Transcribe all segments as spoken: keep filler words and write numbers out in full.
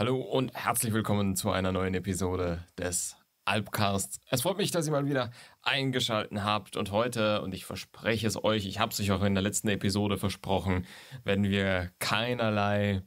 Hallo und herzlich willkommen zu einer neuen Episode des Alpcasts. Es freut mich, dass ihr mal wieder eingeschaltet habt und heute, und ich verspreche es euch, ich habe es euch auch in der letzten Episode versprochen, werden wir keinerlei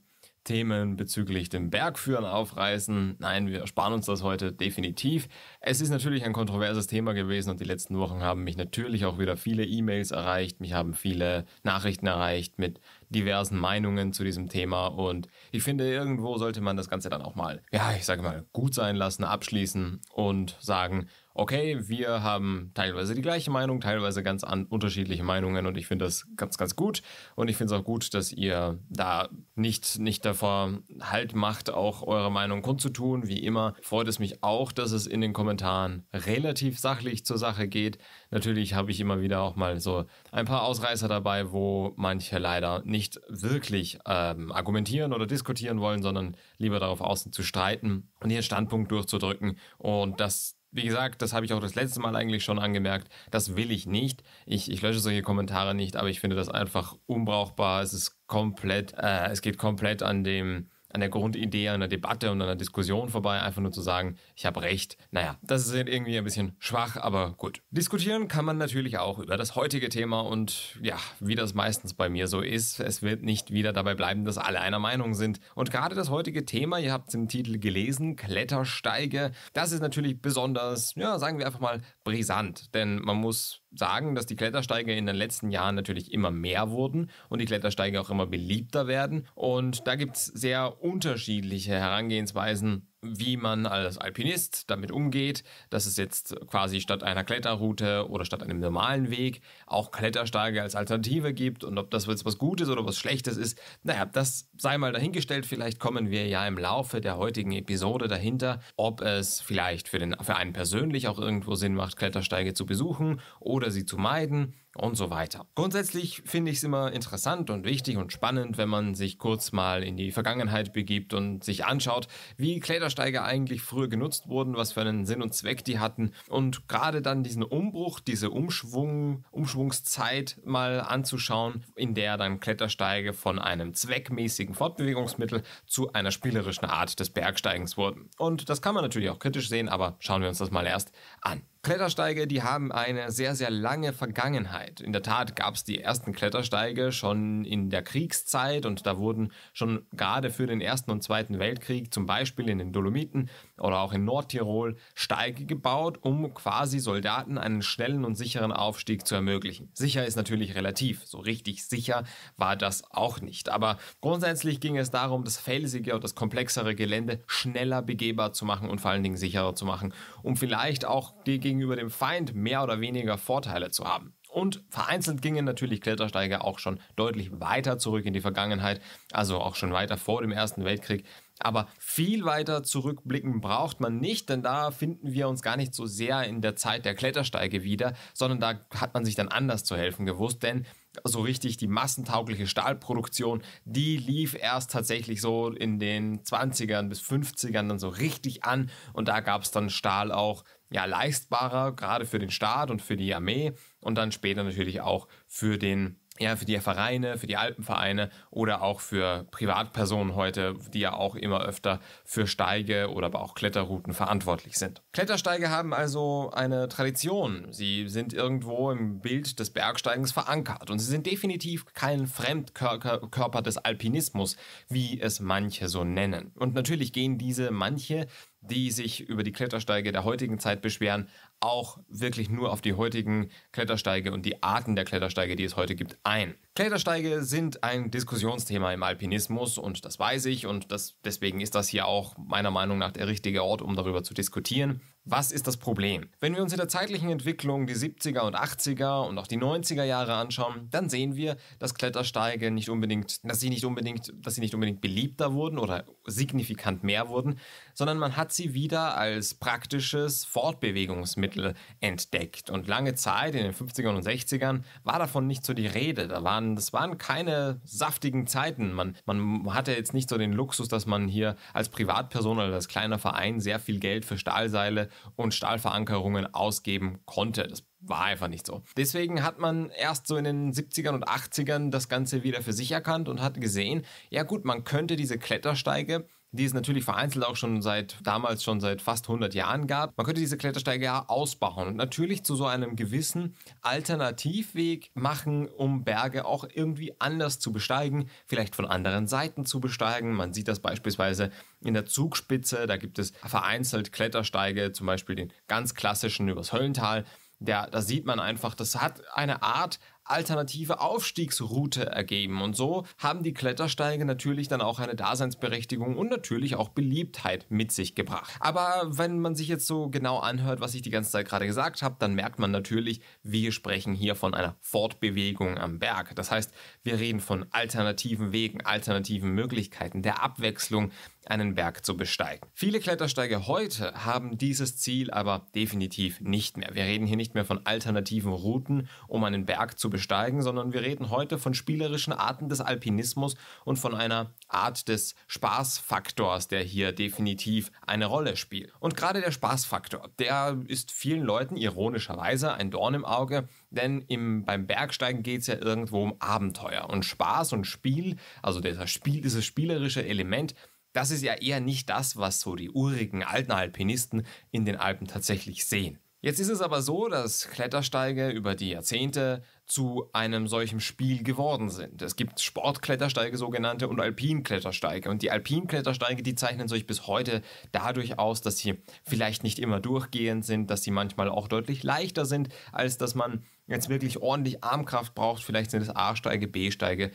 Themen bezüglich dem Bergführen aufreißen. Nein, wir sparen uns das heute definitiv. Es ist natürlich ein kontroverses Thema gewesen und die letzten Wochen haben mich natürlich auch wieder viele E-Mails erreicht, mich haben viele Nachrichten erreicht mit diversen Meinungen zu diesem Thema und ich finde, irgendwo sollte man das Ganze dann auch mal, ja, ich sage mal, gut sein lassen, abschließen und sagen, okay, wir haben teilweise die gleiche Meinung, teilweise ganz an unterschiedliche Meinungen und ich finde das ganz, ganz gut. Und ich finde es auch gut, dass ihr da nicht, nicht davor Halt macht, auch eure Meinung kundzutun. Wie immer freut es mich auch, dass es in den Kommentaren relativ sachlich zur Sache geht. Natürlich habe ich immer wieder auch mal so ein paar Ausreißer dabei, wo manche leider nicht wirklich ähm, argumentieren oder diskutieren wollen, sondern lieber darauf aus zu streiten und ihren Standpunkt durchzudrücken und das Wie gesagt, das habe ich auch das letzte Mal eigentlich schon angemerkt, das will ich nicht. Ich, ich lösche solche Kommentare nicht, aber ich finde das einfach unbrauchbar. Es ist komplett, äh, es geht komplett an dem, an der Grundidee, an der Debatte und an der Diskussion vorbei, einfach nur zu sagen, ich habe recht. Naja, das ist irgendwie ein bisschen schwach, aber gut. Diskutieren kann man natürlich auch über das heutige Thema und ja, wie das meistens bei mir so ist, es wird nicht wieder dabei bleiben, dass alle einer Meinung sind. Und gerade das heutige Thema, ihr habt es im Titel gelesen, Klettersteige, das ist natürlich besonders, ja, sagen wir einfach mal, brisant, denn man muss sagen, dass die Klettersteige in den letzten Jahren natürlich immer mehr wurden und die Klettersteige auch immer beliebter werden. Und da gibt es sehr unterschiedliche Herangehensweisen, wie man als Alpinist damit umgeht, dass es jetzt quasi statt einer Kletterroute oder statt einem normalen Weg auch Klettersteige als Alternative gibt und ob das jetzt was Gutes oder was Schlechtes ist, naja, das sei mal dahingestellt, vielleicht kommen wir ja im Laufe der heutigen Episode dahinter, ob es vielleicht für, den, für einen persönlich auch irgendwo Sinn macht, Klettersteige zu besuchen oder sie zu meiden und so weiter. Grundsätzlich finde ich es immer interessant und wichtig und spannend, wenn man sich kurz mal in die Vergangenheit begibt und sich anschaut, wie Klettersteige eigentlich früher genutzt wurden, was für einen Sinn und Zweck die hatten und gerade dann diesen Umbruch, diese Umschwung, Umschwungszeit mal anzuschauen, in der dann Klettersteige von einem zweckmäßigen Fortbewegungsmittel zu einer spielerischen Art des Bergsteigens wurden. Und das kann man natürlich auch kritisch sehen, aber schauen wir uns das mal erst an. Klettersteige, die haben eine sehr, sehr lange Vergangenheit. In der Tat gab es die ersten Klettersteige schon in der Kriegszeit und da wurden schon gerade für den Ersten und Zweiten Weltkrieg, zum Beispiel in den Dolomiten oder auch in Nordtirol, Steige gebaut, um quasi Soldaten einen schnellen und sicheren Aufstieg zu ermöglichen. Sicher ist natürlich relativ, so richtig sicher war das auch nicht. Aber grundsätzlich ging es darum, das felsige und das komplexere Gelände schneller begehbar zu machen und vor allen Dingen sicherer zu machen, um vielleicht auch die Gegend gegenüber dem Feind mehr oder weniger Vorteile zu haben. Und vereinzelt gingen natürlich Klettersteige auch schon deutlich weiter zurück in die Vergangenheit, also auch schon weiter vor dem Ersten Weltkrieg. Aber viel weiter zurückblicken braucht man nicht, denn da finden wir uns gar nicht so sehr in der Zeit der Klettersteige wieder, sondern da hat man sich dann anders zu helfen gewusst, denn so richtig die massentaugliche Stahlproduktion, die lief erst tatsächlich so in den zwanzigern bis fünfzigern dann so richtig an und da gab es dann Stahl auch ja leistbarer, gerade für den Staat und für die Armee und dann später natürlich auch für den Ja, für die Vereine, für die Alpenvereine oder auch für Privatpersonen heute, die ja auch immer öfter für Steige oder aber auch Kletterrouten verantwortlich sind. Klettersteige haben also eine Tradition. Sie sind irgendwo im Bild des Bergsteigens verankert und sie sind definitiv kein Fremdkörper des Alpinismus, wie es manche so nennen. Und natürlich gehen diese manche, die sich über die Klettersteige der heutigen Zeit beschweren, auch wirklich nur auf die heutigen Klettersteige und die Arten der Klettersteige, die es heute gibt, ein. Klettersteige sind ein Diskussionsthema im Alpinismus und das weiß ich und das, deswegen ist das hier auch meiner Meinung nach der richtige Ort, um darüber zu diskutieren. Was ist das Problem? Wenn wir uns in der zeitlichen Entwicklung die siebziger und achtziger und auch die neunziger Jahre anschauen, dann sehen wir, dass Klettersteige nicht unbedingt, dass sie nicht unbedingt, dass sie nicht unbedingt beliebter wurden oder signifikant mehr wurden, sondern man hat sie wieder als praktisches Fortbewegungsmittel entdeckt. Und lange Zeit, in den fünfzigern und sechzigern, war davon nicht so die Rede. Da waren, das waren keine saftigen Zeiten. Man, man hatte jetzt nicht so den Luxus, dass man hier als Privatperson oder als kleiner Verein sehr viel Geld für Stahlseile und Stahlverankerungen ausgeben konnte. Das war einfach nicht so. Deswegen hat man erst so in den siebzigern und achtzigern das Ganze wieder für sich erkannt und hat gesehen, ja gut, man könnte diese Klettersteige die es natürlich vereinzelt auch schon seit damals schon seit fast hundert Jahren gab. Man könnte diese Klettersteige ja ausbauen und natürlich zu so einem gewissen Alternativweg machen, um Berge auch irgendwie anders zu besteigen, vielleicht von anderen Seiten zu besteigen. Man sieht das beispielsweise in der Zugspitze, da gibt es vereinzelt Klettersteige, zum Beispiel den ganz klassischen übers Höllental. Ja, da sieht man einfach, das hat eine Art alternative Aufstiegsroute ergeben. Und so haben die Klettersteige natürlich dann auch eine Daseinsberechtigung und natürlich auch Beliebtheit mit sich gebracht. Aber wenn man sich jetzt so genau anhört, was ich die ganze Zeit gerade gesagt habe, dann merkt man natürlich, wir sprechen hier von einer Fortbewegung am Berg. Das heißt, wir reden von alternativen Wegen, alternativen Möglichkeiten, der Abwechslung, einen Berg zu besteigen. Viele Klettersteige heute haben dieses Ziel aber definitiv nicht mehr. Wir reden hier nicht mehr von alternativen Routen, um einen Berg zu besteigen, sondern wir reden heute von spielerischen Arten des Alpinismus und von einer Art des Spaßfaktors, der hier definitiv eine Rolle spielt. Und gerade der Spaßfaktor, der ist vielen Leuten ironischerweise ein Dorn im Auge, denn im, beim Bergsteigen geht es ja irgendwo um Abenteuer. Und Spaß und Spiel, also dieses, Spiel, dieses spielerische Element, das ist ja eher nicht das, was so die urigen alten Alpinisten in den Alpen tatsächlich sehen. Jetzt ist es aber so, dass Klettersteige über die Jahrzehnte zu einem solchen Spiel geworden sind. Es gibt Sportklettersteige sogenannte und Alpinklettersteige. Und die Alpinklettersteige, die zeichnen sich bis heute dadurch aus, dass sie vielleicht nicht immer durchgehend sind, dass sie manchmal auch deutlich leichter sind, als dass man jetzt wirklich ordentlich Armkraft braucht. Vielleicht sind es A-Steige, B-Steige,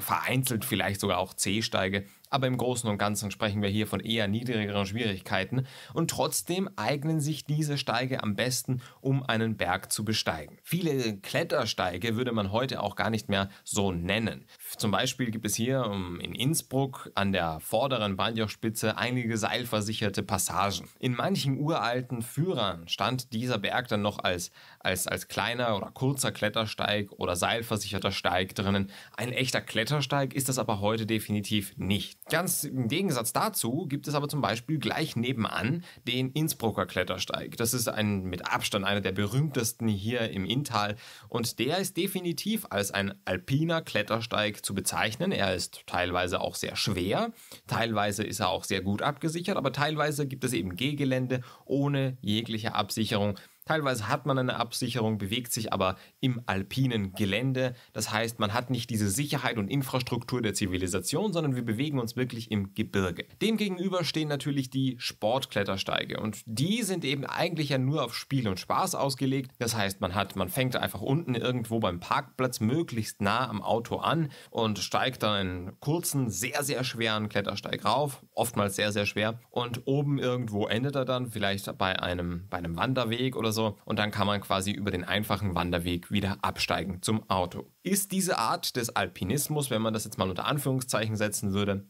vereinzelt vielleicht sogar auch C-Steige. Aber im Großen und Ganzen sprechen wir hier von eher niedrigeren Schwierigkeiten und trotzdem eignen sich diese Steige am besten, um einen Berg zu besteigen. Viele Klettersteige würde man heute auch gar nicht mehr so nennen. Zum Beispiel gibt es hier in Innsbruck an der vorderen Bandjochspitze einige seilversicherte Passagen. In manchen uralten Führern stand dieser Berg dann noch als, als, als kleiner oder kurzer Klettersteig oder seilversicherter Steig drinnen. Ein echter Klettersteig ist das aber heute definitiv nicht. Ganz im Gegensatz dazu gibt es aber zum Beispiel gleich nebenan den Innsbrucker Klettersteig. Das ist ein, mit Abstand einer der berühmtesten hier im Inntal und der ist definitiv als ein alpiner Klettersteig zu bezeichnen. Er ist teilweise auch sehr schwer, teilweise ist er auch sehr gut abgesichert, aber teilweise gibt es eben Gehgelände ohne jegliche Absicherung. Teilweise hat man eine Absicherung, bewegt sich aber im alpinen Gelände. Das heißt, man hat nicht diese Sicherheit und Infrastruktur der Zivilisation, sondern wir bewegen uns wirklich im Gebirge. Demgegenüber stehen natürlich die Sportklettersteige und die sind eben eigentlich ja nur auf Spiel und Spaß ausgelegt. Das heißt, man hat, man fängt einfach unten irgendwo beim Parkplatz möglichst nah am Auto an und steigt dann einen kurzen, sehr, sehr schweren Klettersteig rauf, oftmals sehr, sehr schwer. Und oben irgendwo endet er dann, vielleicht bei einem, bei einem Wanderweg oder so. So, und dann kann man quasi über den einfachen Wanderweg wieder absteigen zum Auto. Ist diese Art des Alpinismus, wenn man das jetzt mal unter Anführungszeichen setzen würde,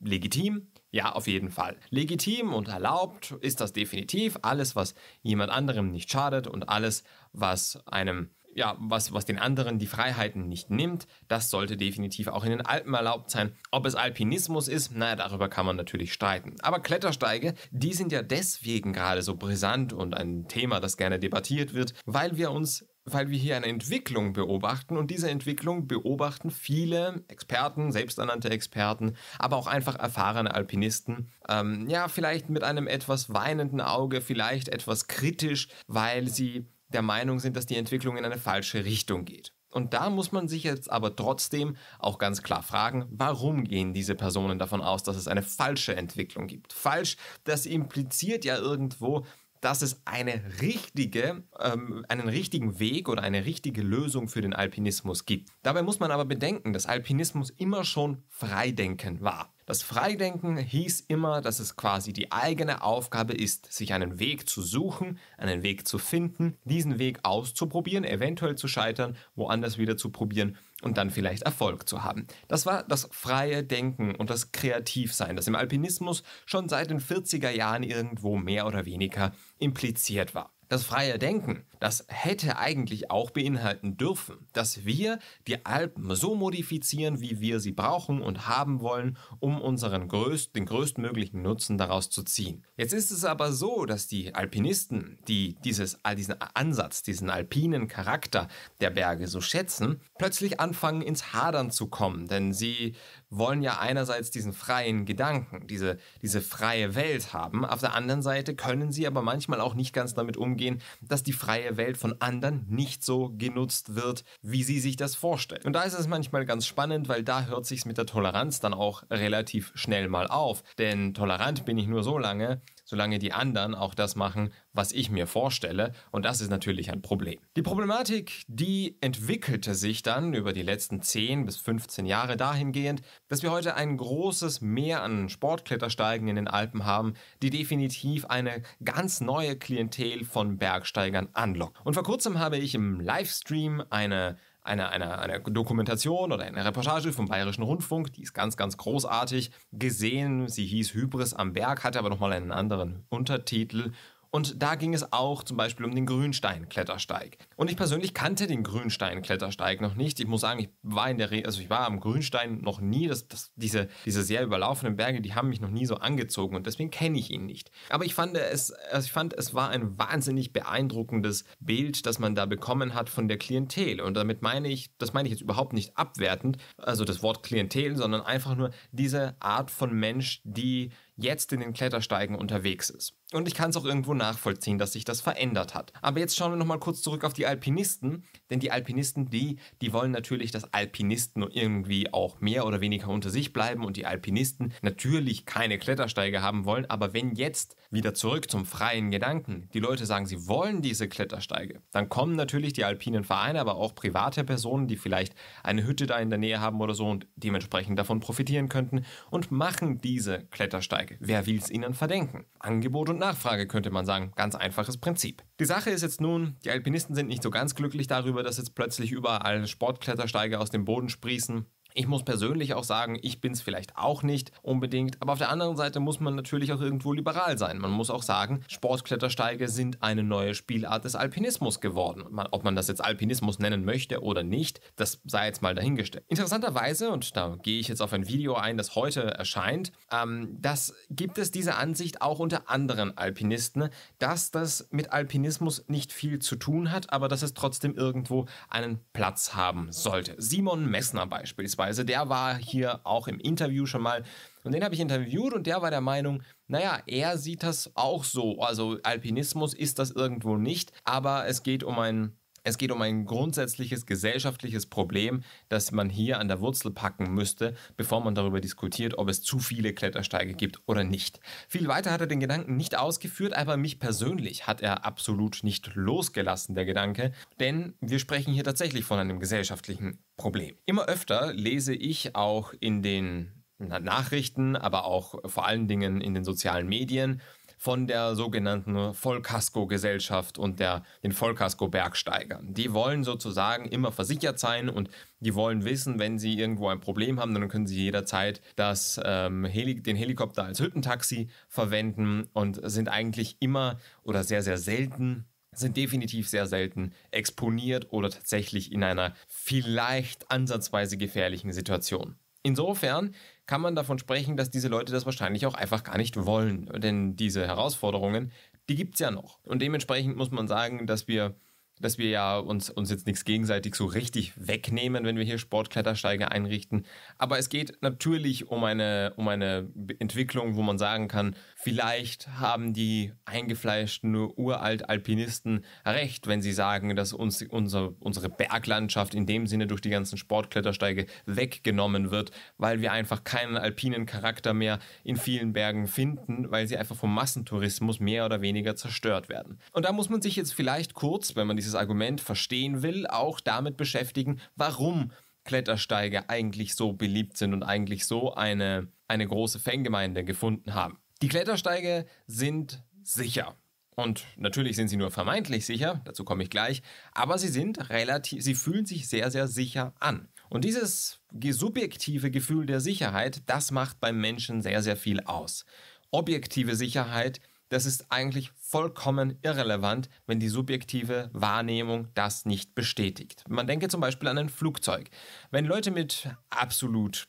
legitim? Ja, auf jeden Fall. Legitim und erlaubt ist das definitiv. Alles, was jemand anderem nicht schadet und alles, was einem, ja, was, was den anderen die Freiheiten nicht nimmt, das sollte definitiv auch in den Alpen erlaubt sein. Ob es Alpinismus ist, naja, darüber kann man natürlich streiten. Aber Klettersteige, die sind ja deswegen gerade so brisant und ein Thema, das gerne debattiert wird, weil wir uns weil wir hier eine Entwicklung beobachten und diese Entwicklung beobachten viele Experten, selbsternannte Experten, aber auch einfach erfahrene Alpinisten, ähm, ja, vielleicht mit einem etwas weinenden Auge, vielleicht etwas kritisch, weil sie der Meinung sind, dass die Entwicklung in eine falsche Richtung geht. Und da muss man sich jetzt aber trotzdem auch ganz klar fragen, warum gehen diese Personen davon aus, dass es eine falsche Entwicklung gibt? Falsch, das impliziert ja irgendwo, dass es eine richtige, ähm, einen richtigen Weg oder eine richtige Lösung für den Alpinismus gibt. Dabei muss man aber bedenken, dass Alpinismus immer schon Freidenken war. Das Freidenken hieß immer, dass es quasi die eigene Aufgabe ist, sich einen Weg zu suchen, einen Weg zu finden, diesen Weg auszuprobieren, eventuell zu scheitern, woanders wieder zu probieren und dann vielleicht Erfolg zu haben. Das war das freie Denken und das Kreativsein, das im Alpinismus schon seit den vierziger Jahren irgendwo mehr oder weniger impliziert war. Das freie Denken, das hätte eigentlich auch beinhalten dürfen, dass wir die Alpen so modifizieren, wie wir sie brauchen und haben wollen, um unseren größt, den größtmöglichen Nutzen daraus zu ziehen. Jetzt ist es aber so, dass die Alpinisten, die dieses, diesen Ansatz, diesen alpinen Charakter der Berge so schätzen, plötzlich anfangen ins Hadern zu kommen, denn sie wollen ja einerseits diesen freien Gedanken, diese, diese freie Welt haben, auf der anderen Seite können sie aber manchmal auch nicht ganz damit umgehen, Gehen, dass die freie Welt von anderen nicht so genutzt wird, wie sie sich das vorstellen. Und da ist es manchmal ganz spannend, weil da hört sich's mit der Toleranz dann auch relativ schnell mal auf. Denn tolerant bin ich nur so lange, solange die anderen auch das machen, was ich mir vorstelle. Und das ist natürlich ein Problem. Die Problematik, die entwickelte sich dann über die letzten zehn bis fünfzehn Jahre dahingehend, dass wir heute ein großes Meer an Sportklettersteigen in den Alpen haben, die definitiv eine ganz neue Klientel von Bergsteigern anlockt. Und vor kurzem habe ich im Livestream eine Eine, eine, eine Dokumentation oder eine Reportage vom Bayerischen Rundfunk, die ist ganz, ganz großartig, gesehen. Sie hieß Hybris am Berg, hatte aber nochmal einen anderen Untertitel. Und da ging es auch zum Beispiel um den Grünstein-Klettersteig. Und ich persönlich kannte den Grünstein-Klettersteig noch nicht. Ich muss sagen, ich war, in der Re also ich war am Grünstein noch nie. Das, das, diese, diese sehr überlaufenden Berge, die haben mich noch nie so angezogen und deswegen kenne ich ihn nicht. Aber ich fand, es, also ich fand, es war ein wahnsinnig beeindruckendes Bild, das man da bekommen hat von der Klientel. Und damit meine ich, das meine ich jetzt überhaupt nicht abwertend, also das Wort Klientel, sondern einfach nur diese Art von Mensch, die jetzt in den Klettersteigen unterwegs ist. Und ich kann es auch irgendwo nachvollziehen, dass sich das verändert hat. Aber jetzt schauen wir nochmal kurz zurück auf die Alpinisten, denn die Alpinisten, die, die wollen natürlich, dass Alpinisten irgendwie auch mehr oder weniger unter sich bleiben und die Alpinisten natürlich keine Klettersteige haben wollen, aber wenn jetzt wieder zurück zum freien Gedanken, die Leute sagen, sie wollen diese Klettersteige, dann kommen natürlich die alpinen Vereine, aber auch private Personen, die vielleicht eine Hütte da in der Nähe haben oder so und dementsprechend davon profitieren könnten und machen diese Klettersteige. Wer will es ihnen verdenken? Angebot und Nachfrage könnte man sagen, ganz einfaches Prinzip. Die Sache ist jetzt nun, die Alpinisten sind nicht so ganz glücklich darüber, dass jetzt plötzlich überall Sportklettersteige aus dem Boden sprießen. Ich muss persönlich auch sagen, ich bin es vielleicht auch nicht unbedingt, aber auf der anderen Seite muss man natürlich auch irgendwo liberal sein. Man muss auch sagen, Sportklettersteige sind eine neue Spielart des Alpinismus geworden. Ob man das jetzt Alpinismus nennen möchte oder nicht, das sei jetzt mal dahingestellt. Interessanterweise, und da gehe ich jetzt auf ein Video ein, das heute erscheint, ähm, das gibt es diese Ansicht auch unter anderen Alpinisten, dass das mit Alpinismus nicht viel zu tun hat, aber dass es trotzdem irgendwo einen Platz haben sollte. Simon Messner beispielsweise. Der war hier auch im Interview schon mal und den habe ich interviewt und der war der Meinung, naja, er sieht das auch so. Also Alpinismus ist das irgendwo nicht, aber es geht um ein, es geht um ein grundsätzliches gesellschaftliches Problem, das man hier an der Wurzel packen müsste, bevor man darüber diskutiert, ob es zu viele Klettersteige gibt oder nicht. Viel weiter hat er den Gedanken nicht ausgeführt, aber mich persönlich hat er absolut nicht losgelassen, der Gedanke, denn wir sprechen hier tatsächlich von einem gesellschaftlichen Problem. Immer öfter lese ich auch in den Nachrichten, aber auch vor allen Dingen in den sozialen Medien von der sogenannten Vollkasko-Gesellschaft und der, den Vollkasko-Bergsteigern. Die wollen sozusagen immer versichert sein und die wollen wissen, wenn sie irgendwo ein Problem haben, dann können sie jederzeit das, ähm, Heli- den Helikopter als Hüttentaxi verwenden und sind eigentlich immer oder sehr, sehr selten, sind definitiv sehr selten exponiert oder tatsächlich in einer vielleicht ansatzweise gefährlichen Situation. Insofern kann man davon sprechen, dass diese Leute das wahrscheinlich auch einfach gar nicht wollen. Denn diese Herausforderungen, die gibt es ja noch. Und dementsprechend muss man sagen, dass wir, dass wir ja uns, uns jetzt nichts gegenseitig so richtig wegnehmen, wenn wir hier Sportklettersteige einrichten. Aber es geht natürlich um eine, um eine Entwicklung, wo man sagen kann, vielleicht haben die eingefleischten Uralt-Alpinisten recht, wenn sie sagen, dass uns unser, unsere Berglandschaft in dem Sinne durch die ganzen Sportklettersteige weggenommen wird, weil wir einfach keinen alpinen Charakter mehr in vielen Bergen finden, weil sie einfach vom Massentourismus mehr oder weniger zerstört werden. Und da muss man sich jetzt vielleicht kurz, wenn man dieses Argument verstehen will, auch damit beschäftigen, warum Klettersteige eigentlich so beliebt sind und eigentlich so eine, eine große Fangemeinde gefunden haben. Die Klettersteige sind sicher. Und natürlich sind sie nur vermeintlich sicher, dazu komme ich gleich, aber sie sind relativ, sie fühlen sich sehr, sehr sicher an. Und dieses subjektive Gefühl der Sicherheit, das macht beim Menschen sehr, sehr viel aus. Objektive Sicherheit Das ist eigentlich vollkommen irrelevant, wenn die subjektive Wahrnehmung das nicht bestätigt. Man denke zum Beispiel an ein Flugzeug. Wenn Leute mit absolut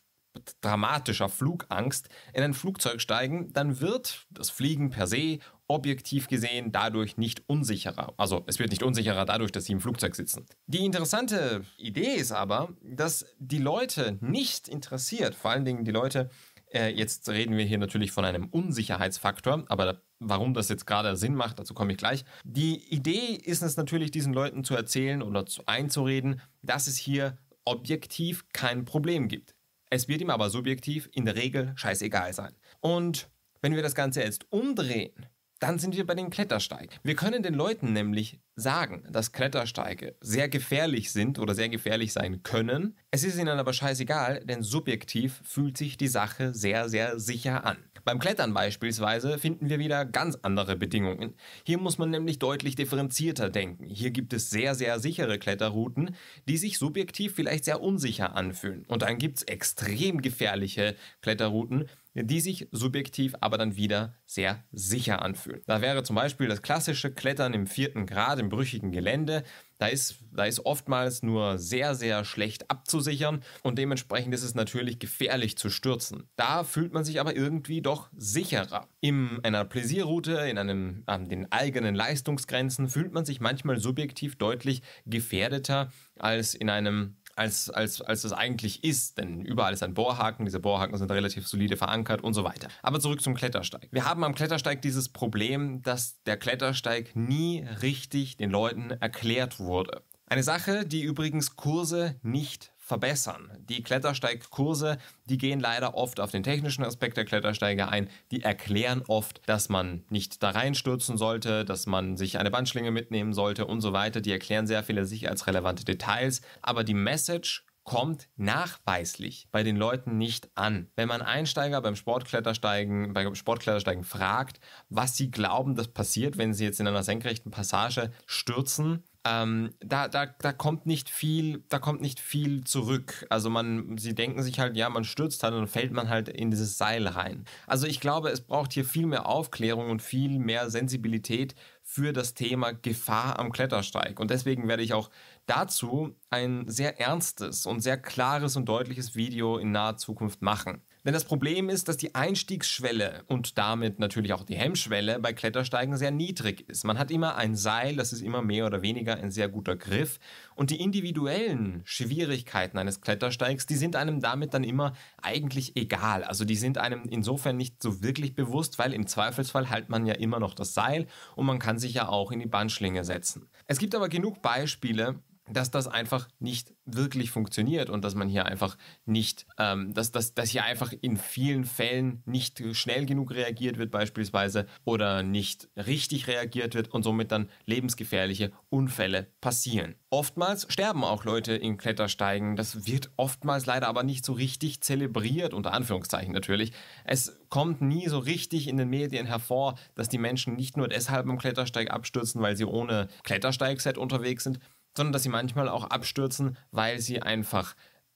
dramatischer Flugangst in ein Flugzeug steigen, dann wird das Fliegen per se objektiv gesehen dadurch nicht unsicherer. Also es wird nicht unsicherer dadurch, dass sie im Flugzeug sitzen. Die interessante Idee ist aber, dass die Leute nicht interessiert, vor allen Dingen die Leute, äh, jetzt reden wir hier natürlich von einem Unsicherheitsfaktor, aber da, warum das jetzt gerade Sinn macht, dazu komme ich gleich. Die Idee ist es natürlich, diesen Leuten zu erzählen oder zu einzureden, dass es hier objektiv kein Problem gibt. Es wird ihm aber subjektiv in der Regel scheißegal sein. Und wenn wir das Ganze jetzt umdrehen, dann sind wir bei den Klettersteigen. Wir können den Leuten nämlich sagen, dass Klettersteige sehr gefährlich sind oder sehr gefährlich sein können. Es ist ihnen aber scheißegal, denn subjektiv fühlt sich die Sache sehr, sehr sicher an. Beim Klettern beispielsweise finden wir wieder ganz andere Bedingungen. Hier muss man nämlich deutlich differenzierter denken. Hier gibt es sehr, sehr sichere Kletterrouten, die sich subjektiv vielleicht sehr unsicher anfühlen. Und dann gibt es extrem gefährliche Kletterrouten, die sich subjektiv aber dann wieder sehr sicher anfühlen. Da wäre zum Beispiel das klassische Klettern im vierten Grad, im brüchigen Gelände. Da ist, da ist oftmals nur sehr, sehr schlecht abzusichern und dementsprechend ist es natürlich gefährlich zu stürzen. Da fühlt man sich aber irgendwie doch sicherer. In einer Plaisierroute, in einem, an den eigenen Leistungsgrenzen fühlt man sich manchmal subjektiv deutlich gefährdeter als in einem Als, als, als es eigentlich ist, denn überall ist ein Bohrhaken, diese Bohrhaken sind relativ solide verankert und so weiter. Aber zurück zum Klettersteig. Wir haben am Klettersteig dieses Problem, dass der Klettersteig nie richtig den Leuten erklärt wurde. Eine Sache, die übrigens Kurse nicht verbessern. Die Klettersteigkurse, die gehen leider oft auf den technischen Aspekt der Klettersteige ein. Die erklären oft, dass man nicht da reinstürzen sollte, dass man sich eine Bandschlinge mitnehmen sollte und so weiter. Die erklären sehr viele sicherheitsrelevante Details, aber die Message kommt nachweislich bei den Leuten nicht an. Wenn man Einsteiger beim Sportklettersteigen, beim Sportklettersteigen fragt, was sie glauben, dass passiert, wenn sie jetzt in einer senkrechten Passage stürzen, Ähm, da, da, da kommt nicht viel, da kommt nicht viel zurück. Also man, sie denken sich halt, ja, man stürzt halt und dann fällt man halt in dieses Seil rein. Also ich glaube, es braucht hier viel mehr Aufklärung und viel mehr Sensibilität für das Thema Gefahr am Klettersteig. Und deswegen werde ich auch dazu ein sehr ernstes und sehr klares und deutliches Video in naher Zukunft machen. Denn das Problem ist, dass die Einstiegsschwelle und damit natürlich auch die Hemmschwelle bei Klettersteigen sehr niedrig ist. Man hat immer ein Seil, das ist immer mehr oder weniger ein sehr guter Griff. Und die individuellen Schwierigkeiten eines Klettersteigs, die sind einem damit dann immer eigentlich egal. Also die sind einem insofern nicht so wirklich bewusst, weil im Zweifelsfall hält man ja immer noch das Seil und man kann sich ja auch in die Bandschlinge setzen. Es gibt aber genug Beispiele, dass das einfach nicht wirklich funktioniert und dass man hier einfach nicht, ähm, dass, dass, dass hier einfach in vielen Fällen nicht schnell genug reagiert wird beispielsweise oder nicht richtig reagiert wird und somit dann lebensgefährliche Unfälle passieren. Oftmals sterben auch Leute in Klettersteigen. Das wird oftmals leider aber nicht so richtig zelebriert, unter Anführungszeichen natürlich. Es kommt nie so richtig in den Medien hervor, dass die Menschen nicht nur deshalb am Klettersteig abstürzen, weil sie ohne Klettersteigset unterwegs sind, sondern dass sie manchmal auch abstürzen, weil sie einfach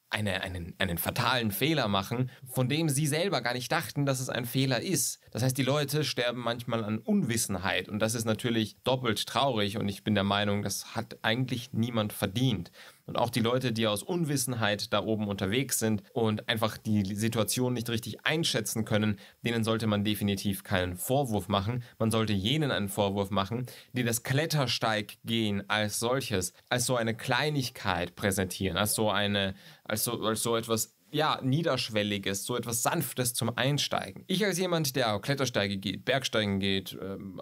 eine, einen, einen fatalen Fehler machen, von dem sie selber gar nicht dachten, dass es ein Fehler ist. Das heißt, die Leute sterben manchmal an Unwissenheit und das ist natürlich doppelt traurig und ich bin der Meinung, das hat eigentlich niemand verdient. Und auch die Leute, die aus Unwissenheit da oben unterwegs sind und einfach die Situation nicht richtig einschätzen können, denen sollte man definitiv keinen Vorwurf machen. Man sollte jenen einen Vorwurf machen, die das Klettersteiggehen als solches, als so eine Kleinigkeit präsentieren, als so eine, als so, als so etwas, ja, Niederschwelliges, so etwas Sanftes zum Einsteigen. Ich als jemand, der Klettersteige geht, Bergsteigen geht,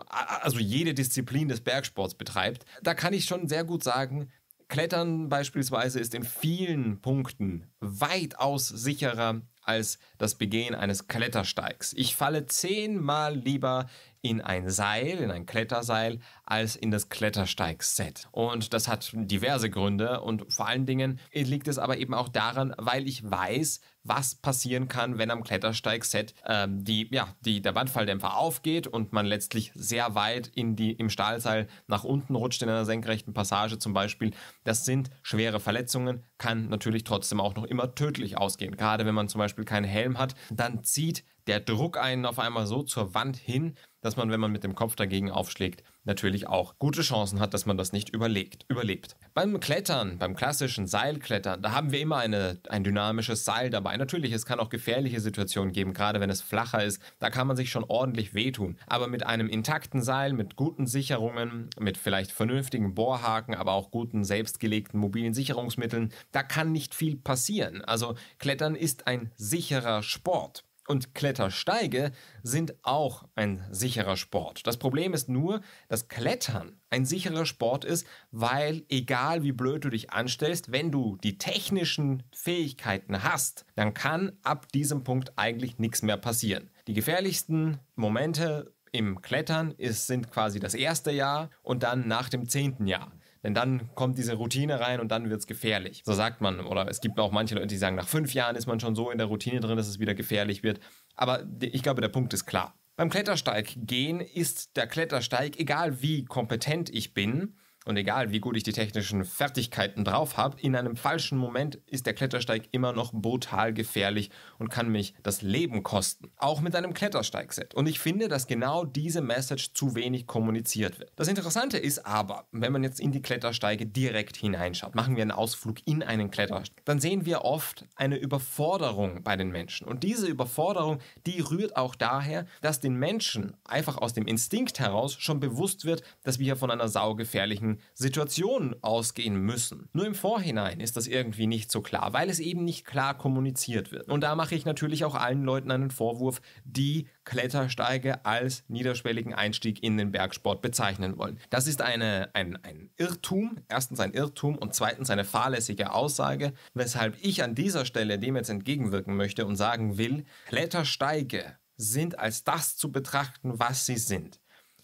also jede Disziplin des Bergsports betreibt, da kann ich schon sehr gut sagen, Klettern beispielsweise ist in vielen Punkten weitaus sicherer als das Begehen eines Klettersteigs. Ich falle zehnmal lieber in ein Seil, in ein Kletterseil, als in das Klettersteigset. Und das hat diverse Gründe und vor allen Dingen liegt es aber eben auch daran, weil ich weiß, was passieren kann, wenn am Klettersteigset ähm, die, ja, die, der Bandfalldämpfer aufgeht und man letztlich sehr weit in die, im Stahlseil nach unten rutscht in einer senkrechten Passage zum Beispiel. Das sind schwere Verletzungen, kann natürlich trotzdem auch noch immer tödlich ausgehen. Gerade wenn man zum Beispiel keinen Helm hat, dann zieht der Druck einen auf einmal so zur Wand hin, dass man, wenn man mit dem Kopf dagegen aufschlägt, natürlich auch gute Chancen hat, dass man das nicht überlegt, überlebt. Beim Klettern, beim klassischen Seilklettern, da haben wir immer eine, ein dynamisches Seil dabei. Natürlich, es kann auch gefährliche Situationen geben, gerade wenn es flacher ist. Da kann man sich schon ordentlich wehtun. Aber mit einem intakten Seil, mit guten Sicherungen, mit vielleicht vernünftigen Bohrhaken, aber auch guten, selbstgelegten mobilen Sicherungsmitteln, da kann nicht viel passieren. Also Klettern ist ein sicherer Sport. Und Klettersteige sind auch ein sicherer Sport. Das Problem ist nur, dass Klettern ein sicherer Sport ist, weil egal wie blöd du dich anstellst, wenn du die technischen Fähigkeiten hast, dann kann ab diesem Punkt eigentlich nichts mehr passieren. Die gefährlichsten Momente im Klettern ist, sind quasi das erste Jahr und dann nach dem zehnten Jahr. Denn dann kommt diese Routine rein und dann wird es gefährlich. So sagt man, oder es gibt auch manche Leute, die sagen, nach fünf Jahren ist man schon so in der Routine drin, dass es wieder gefährlich wird. Aber ich glaube, der Punkt ist klar. Beim Klettersteig gehen ist der Klettersteig, egal wie kompetent ich bin und egal wie gut ich die technischen Fertigkeiten drauf habe, in einem falschen Moment ist der Klettersteig immer noch brutal gefährlich und kann mich das Leben kosten. Auch mit einem Klettersteigset. Und ich finde, dass genau diese Message zu wenig kommuniziert wird. Das Interessante ist aber, wenn man jetzt in die Klettersteige direkt hineinschaut, machen wir einen Ausflug in einen Klettersteig, dann sehen wir oft eine Überforderung bei den Menschen. Und diese Überforderung, die rührt auch daher, dass den Menschen einfach aus dem Instinkt heraus schon bewusst wird, dass wir hier von einer saugefährlichen Situationen ausgehen müssen. Nur im Vorhinein ist das irgendwie nicht so klar, weil es eben nicht klar kommuniziert wird. Und da mache ich natürlich auch allen Leuten einen Vorwurf, die Klettersteige als niederschwelligen Einstieg in den Bergsport bezeichnen wollen. Das ist eine, ein, ein Irrtum, erstens ein Irrtum und zweitens eine fahrlässige Aussage, weshalb ich an dieser Stelle dem jetzt entgegenwirken möchte und sagen will, Klettersteige sind als das zu betrachten, was sie sind.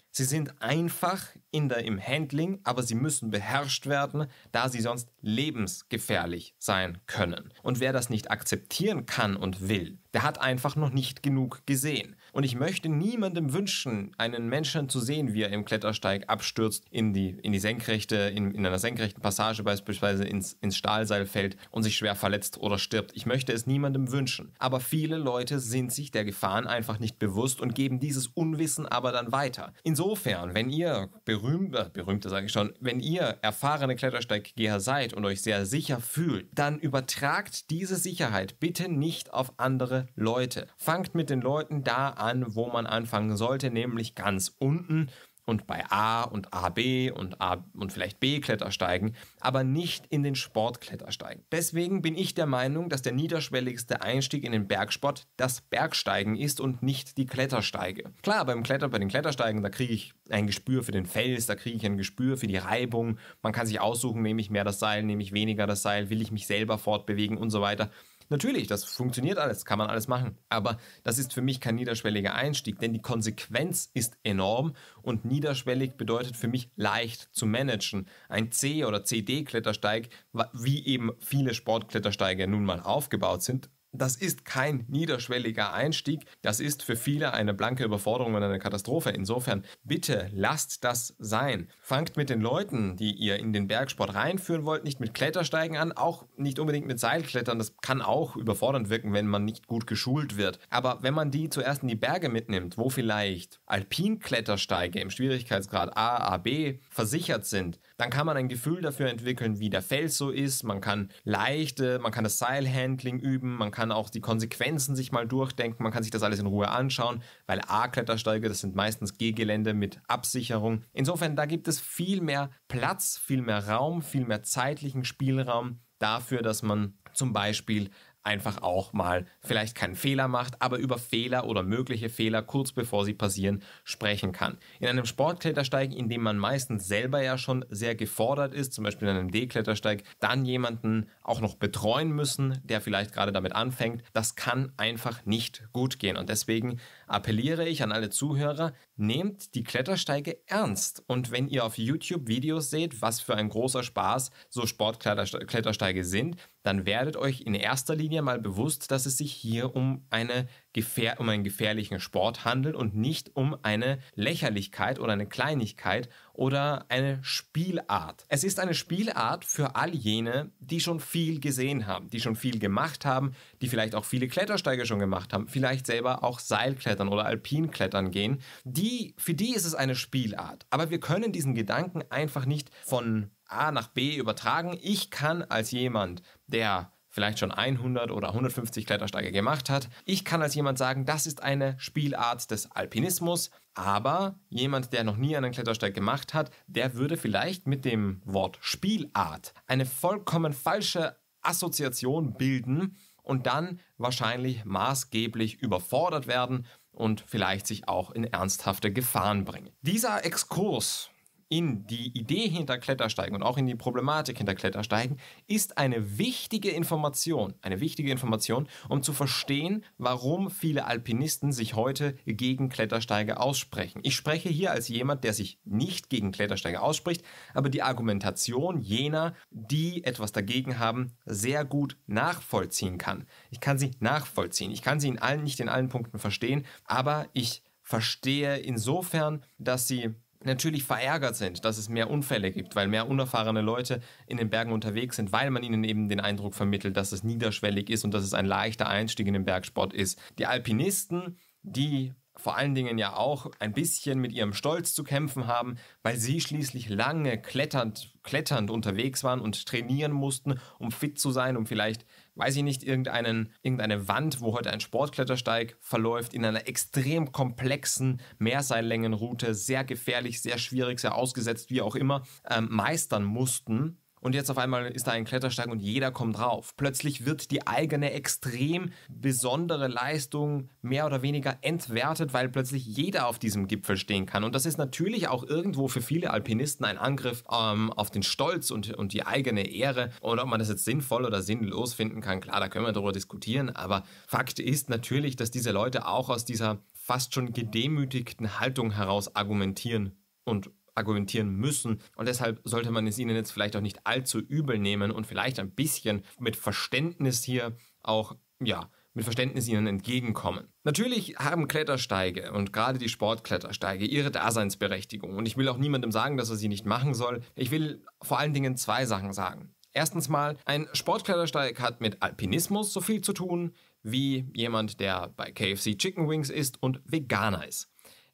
Sie sind einfach in der, im Handling, aber sie müssen beherrscht werden, da sie sonst lebensgefährlich sein können. Und wer das nicht akzeptieren kann und will, der hat einfach noch nicht genug gesehen. Und ich möchte niemandem wünschen, einen Menschen zu sehen, wie er im Klettersteig abstürzt, in die, in die Senkrechte, in, in einer senkrechten Passage beispielsweise ins, ins Stahlseil fällt und sich schwer verletzt oder stirbt. Ich möchte es niemandem wünschen. Aber viele Leute sind sich der Gefahren einfach nicht bewusst und geben dieses Unwissen aber dann weiter. Insofern Insofern, wenn ihr berühmte, berühmte sage ich schon, wenn ihr erfahrene Klettersteiggeher seid und euch sehr sicher fühlt, dann übertragt diese Sicherheit bitte nicht auf andere Leute. Fangt mit den Leuten da an, wo man anfangen sollte, nämlich ganz unten. Und bei A und A B und A und vielleicht B-Klettersteigen, aber nicht in den Sportklettersteigen. Deswegen bin ich der Meinung, dass der niederschwelligste Einstieg in den Bergsport das Bergsteigen ist und nicht die Klettersteige. Klar, beim Kletter, bei den Klettersteigen, da kriege ich ein Gespür für den Fels, da kriege ich ein Gespür für die Reibung. Man kann sich aussuchen, nehme ich mehr das Seil, nehme ich weniger das Seil, will ich mich selber fortbewegen und so weiter. Natürlich, das funktioniert alles, kann man alles machen, aber das ist für mich kein niederschwelliger Einstieg, denn die Konsequenz ist enorm und niederschwellig bedeutet für mich leicht zu managen. Ein C- oder C D-Klettersteig, wie eben viele Sportklettersteige nun mal aufgebaut sind, das ist kein niederschwelliger Einstieg, das ist für viele eine blanke Überforderung und eine Katastrophe. Insofern, bitte lasst das sein. Fangt mit den Leuten, die ihr in den Bergsport reinführen wollt, nicht mit Klettersteigen an, auch nicht unbedingt mit Seilklettern. Das kann auch überfordernd wirken, wenn man nicht gut geschult wird. Aber wenn man die zuerst in die Berge mitnimmt, wo vielleicht Alpinklettersteige im Schwierigkeitsgrad A, A B versichert sind, dann kann man ein Gefühl dafür entwickeln, wie der Fels so ist. Man kann leichte, man kann das Seilhandling üben, man kann Man kann auch die Konsequenzen sich mal durchdenken, man kann sich das alles in Ruhe anschauen, weil A-Klettersteige, das sind meistens Gehgelände mit Absicherung. Insofern, da gibt es viel mehr Platz, viel mehr Raum, viel mehr zeitlichen Spielraum dafür, dass man zum Beispiel einfach auch mal vielleicht keinen Fehler macht, aber über Fehler oder mögliche Fehler kurz bevor sie passieren sprechen kann. In einem Sportklettersteig, in dem man meistens selber ja schon sehr gefordert ist, zum Beispiel in einem D-Klettersteig, dann jemanden auch noch betreuen müssen, der vielleicht gerade damit anfängt, das kann einfach nicht gut gehen. Und deswegen appelliere ich an alle Zuhörer, nehmt die Klettersteige ernst. Und wenn ihr auf YouTube Videos seht, was für ein großer Spaß so Sportklettersteige sind, dann werdet euch in erster Linie mal bewusst, dass es sich hier um eine gefähr- um einen gefährlichen Sport handelt und nicht um eine Lächerlichkeit oder eine Kleinigkeit oder eine Spielart. Es ist eine Spielart für all jene, die schon viel gesehen haben, die schon viel gemacht haben, die vielleicht auch viele Klettersteige schon gemacht haben, vielleicht selber auch Seilklettern oder Alpinklettern gehen. Die, für die ist es eine Spielart. Aber wir können diesen Gedanken einfach nicht von A nach B übertragen. Ich kann als jemand, der vielleicht schon hundert oder hundertfünfzig Klettersteige gemacht hat. Ich kann als jemand sagen, das ist eine Spielart des Alpinismus, aber jemand, der noch nie einen Klettersteig gemacht hat, der würde vielleicht mit dem Wort Spielart eine vollkommen falsche Assoziation bilden und dann wahrscheinlich maßgeblich überfordert werden und vielleicht sich auch in ernsthafte Gefahren bringen. Dieser Exkurs in die Idee hinter Klettersteigen und auch in die Problematik hinter Klettersteigen ist eine wichtige Information, eine wichtige Information, um zu verstehen, warum viele Alpinisten sich heute gegen Klettersteige aussprechen. Ich spreche hier als jemand, der sich nicht gegen Klettersteige ausspricht, aber die Argumentation jener, die etwas dagegen haben, sehr gut nachvollziehen kann. Ich kann sie nachvollziehen. Ich kann sie in allen, nicht in allen Punkten verstehen, aber ich verstehe insofern, dass sie natürlich verärgert sind, dass es mehr Unfälle gibt, weil mehr unerfahrene Leute in den Bergen unterwegs sind, weil man ihnen eben den Eindruck vermittelt, dass es niederschwellig ist und dass es ein leichter Einstieg in den Bergsport ist. Die Alpinisten, die vor allen Dingen ja auch ein bisschen mit ihrem Stolz zu kämpfen haben, weil sie schließlich lange kletternd, kletternd unterwegs waren und trainieren mussten, um fit zu sein, um vielleicht, weiß ich nicht, irgendeinen, irgendeine Wand, wo heute ein Sportklettersteig verläuft, in einer extrem komplexen Mehrseillängenroute, sehr gefährlich, sehr schwierig, sehr ausgesetzt, wie auch immer, ähm, meistern mussten. Und jetzt auf einmal ist da ein Klettersteig und jeder kommt drauf. Plötzlich wird die eigene extrem besondere Leistung mehr oder weniger entwertet, weil plötzlich jeder auf diesem Gipfel stehen kann. Und das ist natürlich auch irgendwo für viele Alpinisten ein Angriff ähm, auf den Stolz und, und die eigene Ehre. Und ob man das jetzt sinnvoll oder sinnlos finden kann, klar, da können wir darüber diskutieren. Aber Fakt ist natürlich, dass diese Leute auch aus dieser fast schon gedemütigten Haltung heraus argumentieren und argumentieren müssen, und deshalb sollte man es ihnen jetzt vielleicht auch nicht allzu übel nehmen und vielleicht ein bisschen mit Verständnis hier auch, ja, mit Verständnis ihnen entgegenkommen. Natürlich haben Klettersteige und gerade die Sportklettersteige ihre Daseinsberechtigung, und ich will auch niemandem sagen, dass er sie nicht machen soll. Ich will vor allen Dingen zwei Sachen sagen. Erstens mal, ein Sportklettersteig hat mit Alpinismus so viel zu tun, wie jemand, der bei K F C Chicken Wings isst und Veganer ist.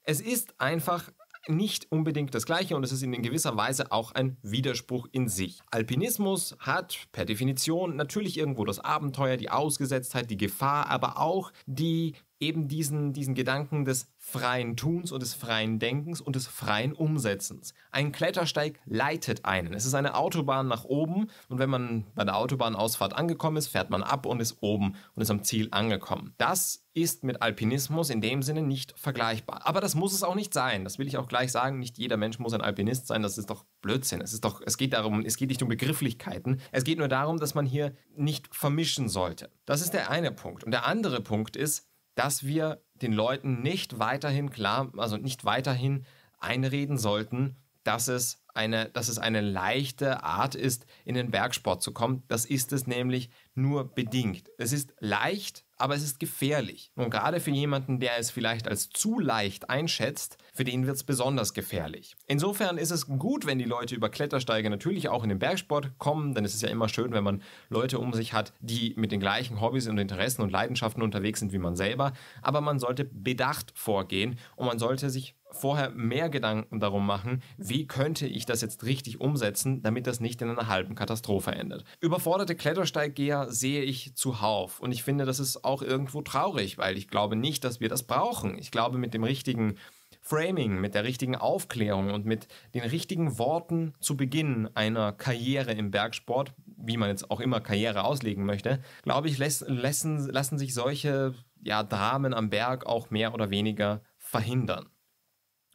Es ist einfach nicht unbedingt das Gleiche, und es ist in gewisser Weise auch ein Widerspruch in sich. Alpinismus hat per Definition natürlich irgendwo das Abenteuer, die Ausgesetztheit, die Gefahr, aber auch die eben diesen, diesen Gedanken des freien Tuns und des freien Denkens und des freien Umsetzens. Ein Klettersteig leitet einen. Es ist eine Autobahn nach oben, und wenn man bei der Autobahnausfahrt angekommen ist, fährt man ab und ist oben und ist am Ziel angekommen. Das ist mit Alpinismus in dem Sinne nicht vergleichbar. Aber das muss es auch nicht sein. Das will ich auch gleich sagen. Nicht jeder Mensch muss ein Alpinist sein. Das ist doch Blödsinn. Es ist doch, es geht darum, es geht nicht um Begrifflichkeiten. Es geht nur darum, dass man hier nicht vermischen sollte. Das ist der eine Punkt. Und der andere Punkt ist, dass wir den Leuten nicht weiterhin klar, also nicht weiterhin einreden sollten, dass es eine, dass es eine leichte Art ist, in den Bergsport zu kommen. Das ist es nämlich nur bedingt. Es ist leicht, aber es ist gefährlich. Und gerade für jemanden, der es vielleicht als zu leicht einschätzt, für den wird es besonders gefährlich. Insofern ist es gut, wenn die Leute über Klettersteige natürlich auch in den Bergsport kommen, denn es ist ja immer schön, wenn man Leute um sich hat, die mit den gleichen Hobbys und Interessen und Leidenschaften unterwegs sind wie man selber. Aber man sollte bedacht vorgehen, und man sollte sich vorher mehr Gedanken darum machen, wie könnte ich das jetzt richtig umsetzen, damit das nicht in einer halben Katastrophe endet. Überforderte Klettersteiggeher sehe ich zuhauf, und ich finde, das ist auch irgendwo traurig, weil ich glaube nicht, dass wir das brauchen. Ich glaube, mit dem richtigen Framing, mit der richtigen Aufklärung und mit den richtigen Worten zu Beginn einer Karriere im Bergsport, wie man jetzt auch immer Karriere auslegen möchte, glaube ich, lassen, lassen sich solche, ja, Dramen am Berg auch mehr oder weniger verhindern.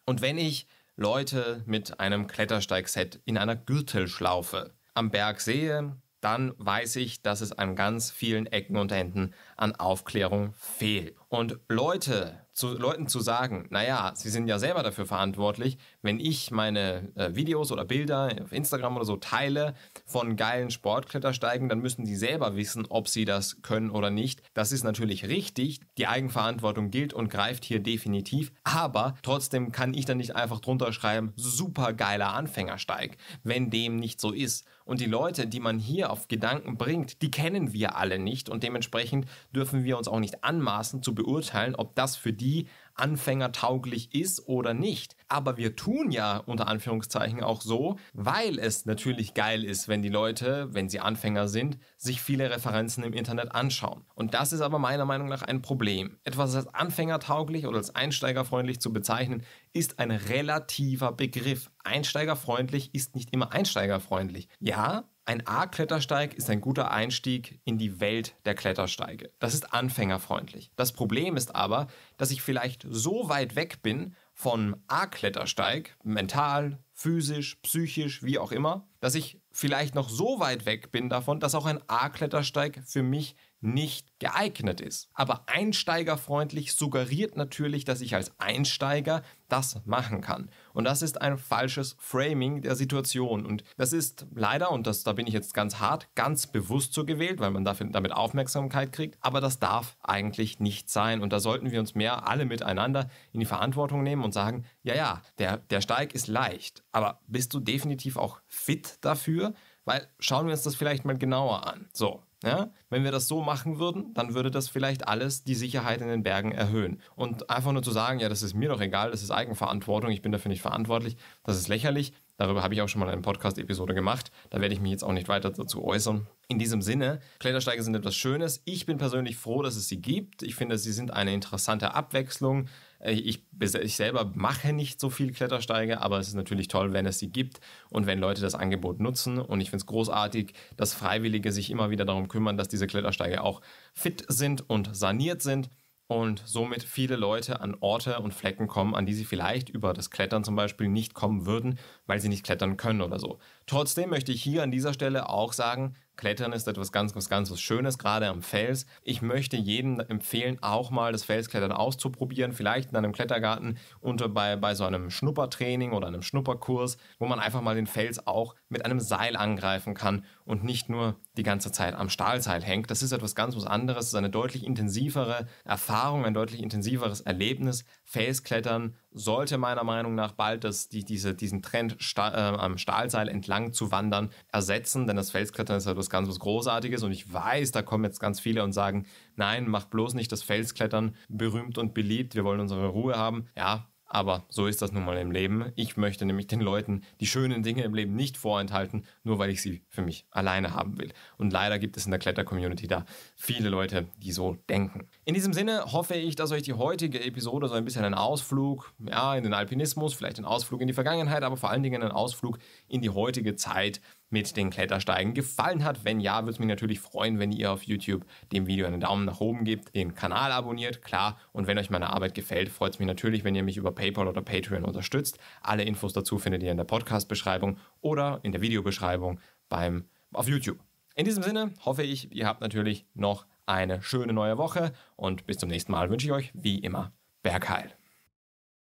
Und wenn ich Leute mit einem Klettersteigset in einer Gürtelschlaufe am Berg sehe, dann weiß ich, dass es an ganz vielen Ecken und Enden an Aufklärung fehlt. Und Leute zu Leuten zu sagen, naja, sie sind ja selber dafür verantwortlich, wenn ich meine äh, Videos oder Bilder auf Instagram oder so teile von geilen Sportklettersteigen, dann müssen die selber wissen, ob sie das können oder nicht. Das ist natürlich richtig, die Eigenverantwortung gilt und greift hier definitiv, aber trotzdem kann ich dann nicht einfach drunter schreiben, super geiler Anfängersteig, wenn dem nicht so ist. Und die Leute, die man hier auf Gedanken bringt, die kennen wir alle nicht und dementsprechend dürfen wir uns auch nicht anmaßen zu beurteilen, ob das für die anfängertauglich ist oder nicht. Aber wir tun ja unter Anführungszeichen auch so, weil es natürlich geil ist, wenn die Leute, wenn sie Anfänger sind, sich viele Referenzen im Internet anschauen. Und das ist aber meiner Meinung nach ein Problem. Etwas als anfängertauglich oder als einsteigerfreundlich zu bezeichnen, ist ein relativer Begriff. Einsteigerfreundlich ist nicht immer einsteigerfreundlich. Ja, ein A-Klettersteig ist ein guter Einstieg in die Welt der Klettersteige. Das ist anfängerfreundlich. Das Problem ist aber, dass ich vielleicht so weit weg bin vom A-Klettersteig, mental, physisch, psychisch, wie auch immer, dass ich vielleicht noch so weit weg bin davon, dass auch ein A-Klettersteig für mich nicht geeignet ist. Aber einsteigerfreundlich suggeriert natürlich, dass ich als Einsteiger das machen kann. Und das ist ein falsches Framing der Situation. Und das ist leider, und das, da bin ich jetzt ganz hart, ganz bewusst so gewählt, weil man dafür, damit Aufmerksamkeit kriegt. Aber das darf eigentlich nicht sein. Und da sollten wir uns mehr alle miteinander in die Verantwortung nehmen und sagen, ja, ja, der, der Steig ist leicht, aber bist du definitiv auch fit dafür? Weil schauen wir uns das vielleicht mal genauer an. So. Ja, wenn wir das so machen würden, dann würde das vielleicht alles die Sicherheit in den Bergen erhöhen. Und einfach nur zu sagen, ja, das ist mir doch egal, das ist Eigenverantwortung, ich bin dafür nicht verantwortlich, das ist lächerlich. Darüber habe ich auch schon mal eine Podcast-Episode gemacht. Da werde ich mich jetzt auch nicht weiter dazu äußern. In diesem Sinne, Klettersteige sind etwas Schönes. Ich bin persönlich froh, dass es sie gibt. Ich finde, sie sind eine interessante Abwechslung. Ich, ich selber mache nicht so viel Klettersteige, aber es ist natürlich toll, wenn es sie gibt und wenn Leute das Angebot nutzen. Und ich finde es großartig, dass Freiwillige sich immer wieder darum kümmern, dass diese Klettersteige auch fit sind und saniert sind. Und somit viele Leute an Orte und Flecken kommen, an die sie vielleicht über das Klettern zum Beispiel nicht kommen würden, weil sie nicht klettern können oder so. Trotzdem möchte ich hier an dieser Stelle auch sagen, Klettern ist etwas ganz, ganz, ganz was Schönes, gerade am Fels. Ich möchte jedem empfehlen, auch mal das Felsklettern auszuprobieren, vielleicht in einem Klettergarten unter bei, bei so einem Schnuppertraining oder einem Schnupperkurs, wo man einfach mal den Fels auch mit einem Seil angreifen kann und nicht nur die ganze Zeit am Stahlseil hängt. Das ist etwas ganz was anderes, das ist eine deutlich intensivere Erfahrung, ein deutlich intensiveres Erlebnis. Felsklettern sollte meiner Meinung nach bald das, die, diese, diesen Trend Stahl, äh, am Stahlseil entlang zu wandern ersetzen, denn das Felsklettern ist etwas ganz was Großartiges und ich weiß, da kommen jetzt ganz viele und sagen, nein, macht bloß nicht das Felsklettern berühmt und beliebt, wir wollen unsere Ruhe haben. Ja, aber so ist das nun mal im Leben. Ich möchte nämlich den Leuten die schönen Dinge im Leben nicht vorenthalten, nur weil ich sie für mich alleine haben will. Und leider gibt es in der Kletter-Community da viele Leute, die so denken. In diesem Sinne hoffe ich, dass euch die heutige Episode so ein bisschen einen Ausflug ja, in den Alpinismus, vielleicht einen Ausflug in die Vergangenheit, aber vor allen Dingen einen Ausflug in die heutige Zeit mit den Klettersteigen gefallen hat. Wenn ja, würde es mich natürlich freuen, wenn ihr auf YouTube dem Video einen Daumen nach oben gebt, den Kanal abonniert, klar. Und wenn euch meine Arbeit gefällt, freut es mich natürlich, wenn ihr mich über PayPal oder Patreon unterstützt. Alle Infos dazu findet ihr in der Podcast-Beschreibung oder in der Videobeschreibung beim, auf YouTube. In diesem Sinne hoffe ich, ihr habt natürlich noch eine schöne neue Woche und bis zum nächsten Mal wünsche ich euch wie immer Bergheil.